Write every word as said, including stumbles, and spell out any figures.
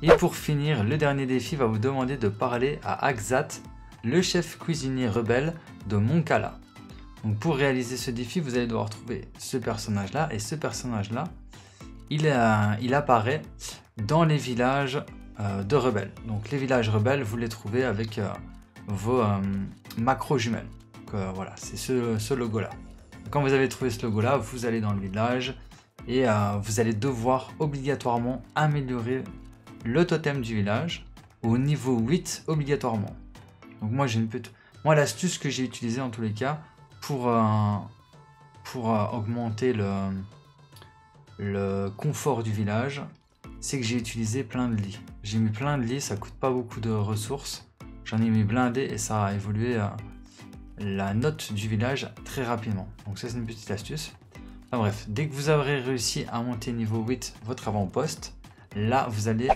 Et pour finir, le dernier défi va vous demander de parler à Ackzat, le chef cuisinier rebelle de Mon Cala. Donc pour réaliser ce défi, vous allez devoir trouver ce personnage-là, et ce personnage-là, il, il apparaît dans les villages euh, de rebelles. Donc les villages rebelles, vous les trouvez avec euh, vos euh, macros jumelles. Donc euh, voilà, c'est ce, ce logo-là. Quand vous avez trouvé ce logo-là, vous allez dans le village, et euh, vous allez devoir obligatoirement améliorer le totem du village au niveau huit obligatoirement. Donc moi j'ai une petite... Moi l'astuce que j'ai utilisée en tous les cas pour, euh, pour euh, augmenter le, le confort du village, c'est que j'ai utilisé plein de lits. J'ai mis plein de lits, ça coûte pas beaucoup de ressources. J'en ai mis blindé et ça a évolué euh, la note du village très rapidement. Donc ça c'est une petite astuce. Enfin bref, dès que vous aurez réussi à monter niveau huit votre avant-poste, là vous allez